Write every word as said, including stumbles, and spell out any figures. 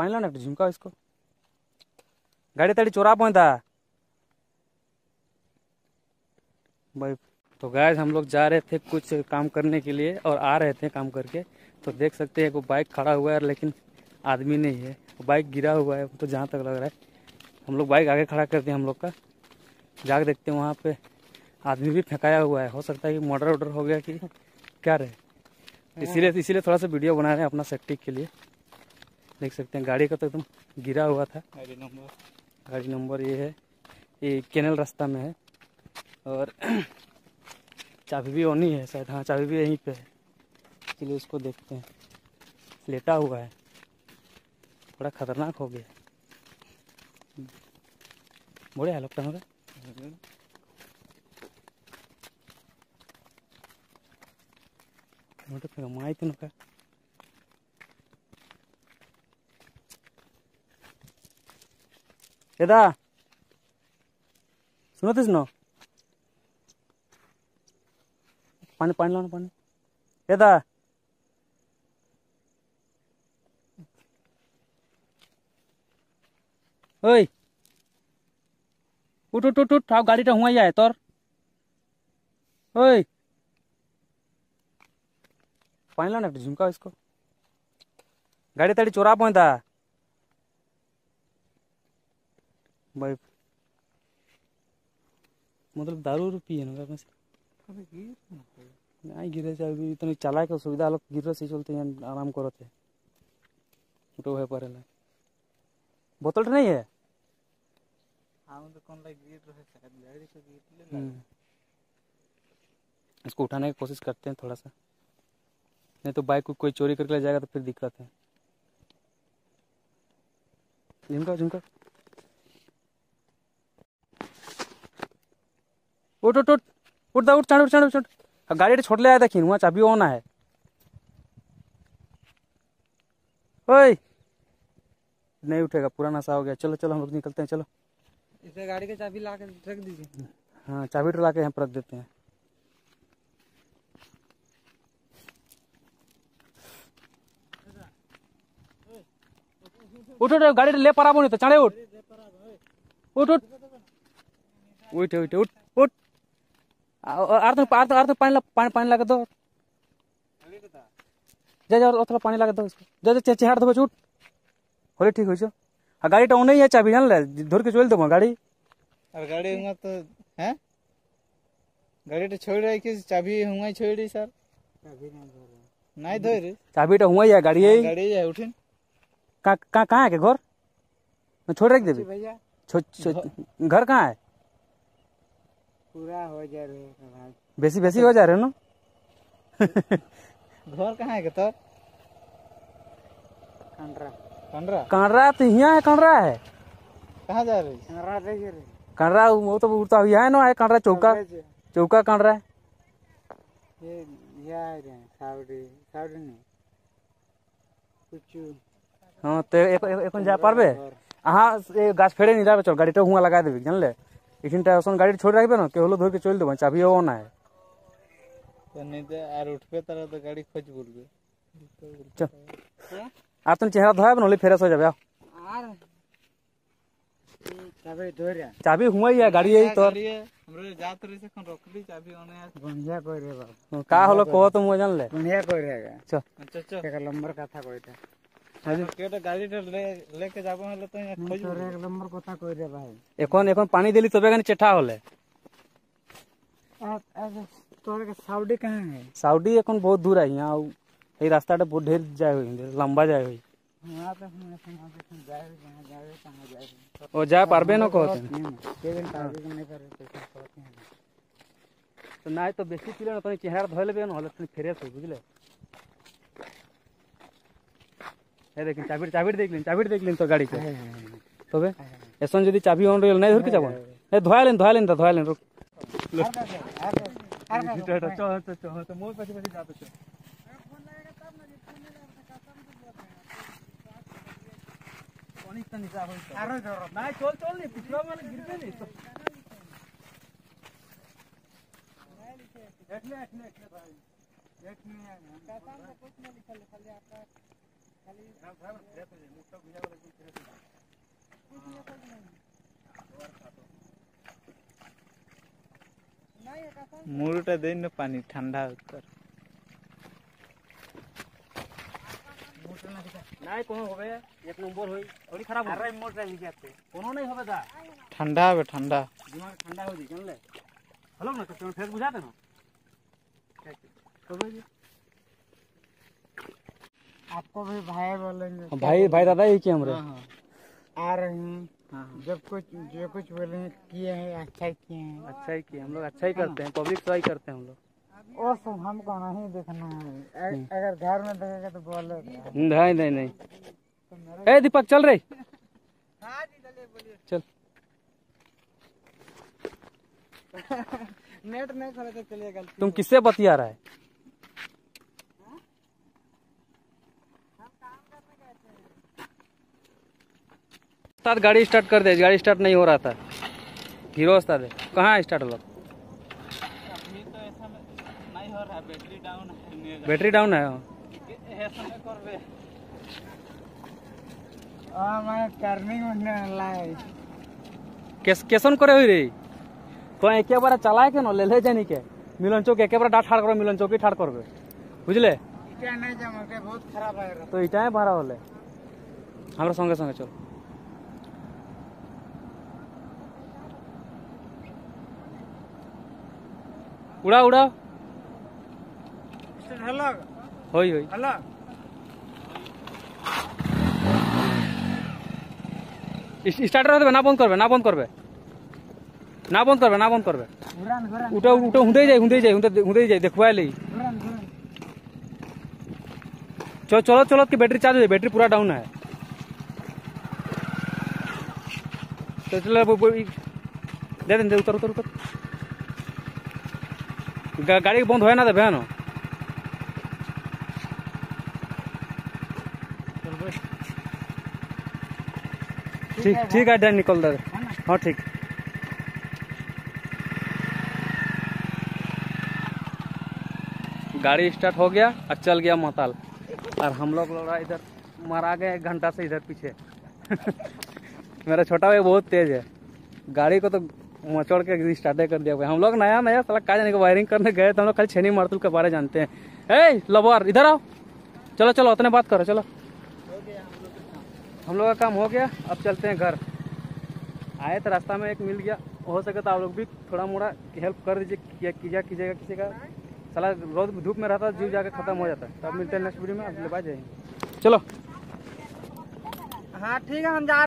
पानी लाना झुमका इसको, गाड़ी ताड़ी चोरा पहुंचा भाई। तो गाइस हम लोग जा रहे थे कुछ काम करने के लिए और आ रहे थे काम करके, तो देख सकते हैं वो बाइक खड़ा हुआ है लेकिन आदमी नहीं है, बाइक गिरा हुआ है तो जहाँ तक लग रहा है। हम लोग बाइक आगे खड़ा करते हैं, हम लोग का जाके देखते हैं। वहाँ पे आदमी भी फेंकाया हुआ है, हो सकता है कि मर्डर वर्डर हो गया कि क्या रहे, इसीलिए इसीलिए थोड़ा सा वीडियो बना रहे हैं अपना सेफ्टी के लिए। देख सकते हैं गाड़ी का तो एकदम तो गिरा हुआ था। गाड़ी नंबर गाड़ी नंबर ये है, ये कैनल रास्ता में है और चाबी भी ओनी है शायद, हाँ चाबी भी यहीं पे है, इसलिए उसको देखते हैं। लेटा हुआ है, बड़ा खतरनाक हो गया, बड़े हालत में होगा। माई तीन का दादा सुनो तो सुनो, पानी पानी लाना पानी दादा। ओय उठ उठ उठ उठ गाड़ी टा हुआ है तोर। ओय पानी लाना झुमका इसको, गाड़ी ताड़ी चोरा पहुंचा भाई, मतलब दारू पिए ना नहीं गिरे अभी इतने चला के सुविधा लोग गिर से चलते हैं आराम करते हैं। तो है पर बोतल नहीं है तो कौन गिर, इसको उठाने की कोशिश करते हैं थोड़ा सा, नहीं तो बाइक को कोई चोरी करके ले जाएगा तो फिर दिक्कत है। झुमका झुमका उठ उठ उठ उठ दा उठ चढ़ उठ चढ़ उठ, गाड़ी छोड़ ले आया था कि वहाँ चाबी होना है। ओए नहीं उठेगा, पूरा नशा हो गया। चलो चलो हम लोग निकलते हैं, चलो इसे गाड़ी की चाबी ला के रख दीजिए। हाँ चाबी तो ला के यहाँ पर रख देते हैं। उठ उठ गाड़ी ले पर नहीं तो चढ़े उठ उठ उठ उठ उठ उठ उठ आर तो आर तो आर तो पानी ला पानी पानी लगा दो, जा जा और थोड़ा पानी लगा दो इसको, जा जा चेहरा दो उठ होले ठीक हो छ। आ गाड़ी टा नहीं है, चाबी जान ले धर के चल देबो गाड़ी, और गाड़ी हुआ तो हैं गाड़ी टा छोड़ रही कि चाबी हुआ ही छोड़ रही सर, चाबी नहीं धर नहीं धर चाबी टा हुआ या गाड़ी है गाड़ी है उठिन का का कहां है के घर मैं छोड़ रख देबे भैया घर कहां है पूरा हो जा रे भाई बेसी बेसी हो जा रे ना घर कहां है के तो कंडरा कंडरा कंडरा तो यहाँ है, कंडरा है कहां जा रही कंडरा दे रे कंडरा वो तो उड़ता हुआ है ना है कंडरा चौका चौका कंडरा ये यार है सावडी सावडी नहीं कुछ हां तो एखन जा पारबे आहा गाछ फेड़े नहीं जाबे, चल गाड़ी तो हुआ लगा देबे जानले इखिन टा ओसन गाड़ी छोड़ राखबे ना के होलो धोर के चल देबे, चाबी हो ना है तो नहीं तो यार उठबे तरह तो गाड़ी खोज बोलबे चल आप तुम चेहरा धोया बनोले फेरस हो जाबे यार चाबी धोरिया चाबी हुआ या गाड़ी है तोर हमरे जात रे से कौन रोकली चाबी ओने यार बढ़िया कोइ रे बाप का होलो को तो मु जानले बढ़िया कोइ रहेगा। चल चल चल एक नंबर कथा कोइता आज केटा गाड़ी ले लेके जाबो हले तो खोज एक नंबर कथा कोइ रे भाई एकोन एकोन पानी देली तबे गन चेठा होले आ तोर के साउदी कहां है साउदी एकोन बहुत दूर है यहां ए रास्ता टा बहुत ढेर जाय होई लंबा जाय होई हां त हम अपन जाय कहां जाय कहां जाय ओ जाय पारबे न कहत के दिन पारबे न करे तो नाय तो बेसी पिले न तो चेहरा धोलेबे न होले तो फ्रेश हो बुझले ए देखिन चाबी चाबी देख लेन चाबी देख लेन तो गाड़ी के तबे एसन यदि चाबी ऑन रेल नाय धर के जाबो ए धोया लेन धोया लेन त धोया लेन रुक आ जा आ जा तो मोर पछी पछी जात छ नहीं तो निजा हो अरे जरूरत नहीं चल चल नहीं पिछला वाला गिरबे नहीं तो एक मिनट एक मिनट भाई एक मिनट का काम कुछ नहीं लिखा लिखा ले आपका मुरुटा दे न पानी ठंडा होकर नहीं कोनो होबे एक नंबर होई ओली खराब हो अरे मोटर जी जाते कोनो नहीं होबे दा ठंडा होबे ठंडा दिमाग ठंडा हो जी जानले हलो ना तो फेस बुझाते ना कबे जी आपको भी भाई बोलेंगे भाई भाई दादा ये क्या हमरे आ रहे हैं जब कुछ जो कुछ बोलेंगे किए हैं अच्छा ही किए हैं अच्छा ही किए हम लोग अच्छा ही करते हैं पब्लिक सही करते हैं हम लोग और सब हमको नहीं देखना है अगर घर में देखेगा तो बोले नहीं नहीं नहीं ए दीपक चल रही हाँ जी चलिए बोलिए चल नेट नहीं खोला तो चलिए गलती तुम किससे बतिया रहा है उस्ताद गाड़ी स्टार्ट कर दे गाड़ी स्टार्ट नहीं हो रहा था हीरो उस्ताद कहाँ स्टार्ट हो बैटरी डाउन है बैटरी डाउन है मैं टर्निंग कैस कैसन करे हुई रही तो एक बार चलाए के न ले ले जानी के मिलन चौक एक बार डाट ठाड़ करो मिलन चौकी ठाड़ करबे बुझले इटा नहीं जमा के बहुत खराब है तो इटा है भरा होले हमरा संगे संगे चल उड़ा उड़ा अलग होई होई अलग स्टार्टर देबे ना बंद करबे ना बंद करबे ना बंद करबे ना बंद करबे घुरान घुरान उठो उठो हुंदे जाई हुंदे जाई हुंदे हुंदे जाई देखवा ले घुरान घुरान चलो चलो चलो कि बैटरी चार्ज हो बैटरी पूरा डाउन है तो चलो दे दे उतर उतर उतर गाड़ी बंद होए ना देबे ना ठीक ठीक है डर निकल दे हाँ ठीक गाड़ी स्टार्ट हो गया और चल गया माताल और हम लोग लौड़ा इधर मारा गए एक घंटा से इधर पीछे मेरा छोटा भाई बहुत तेज है गाड़ी को तो मचोड़ के स्टार्ट कर दिया हम लोग नया नया साला का जाने को वायरिंग करने गए तो हम लोग खाली छेनी मारतुल के बारे जानते हैं ए लवर इधर आओ चलो चलो उतने बात करो चलो हम लोग का काम हो गया अब चलते हैं घर आए तो रास्ता में एक मिल गया हो सके तो आप लोग भी थोड़ा मोड़ा हेल्प कर दीजिए कीजिएगा कीजिएगा किसी का साला रोज धूप में रहता जीव जाकर खत्म हो जाता है तो अब मिलते हैं नेक्स्ट वीडियो में आप ले जाएंगे चलो हाँ ठीक है हम जा